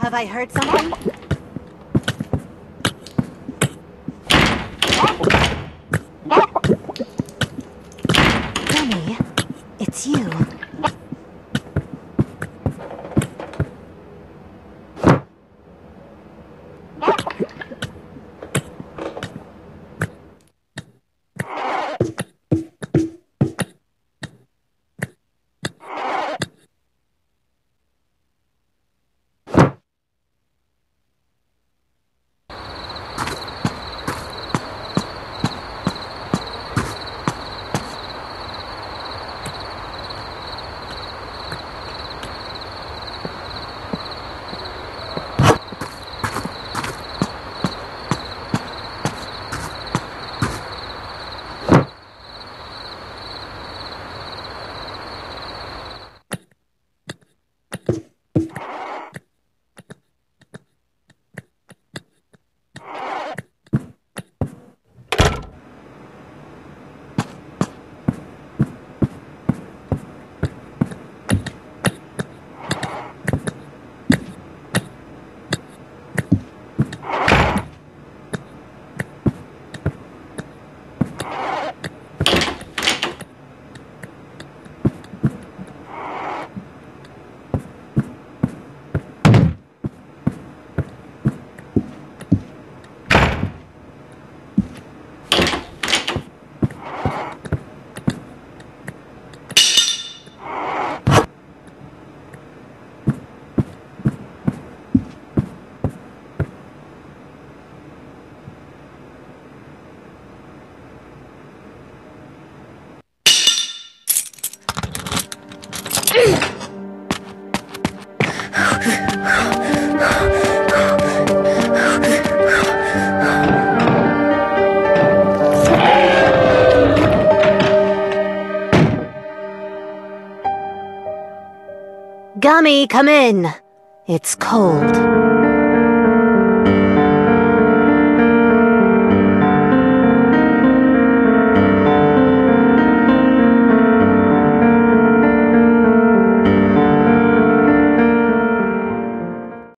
Have I heard something? Benny, it's you. Gummy, come in. It's cold.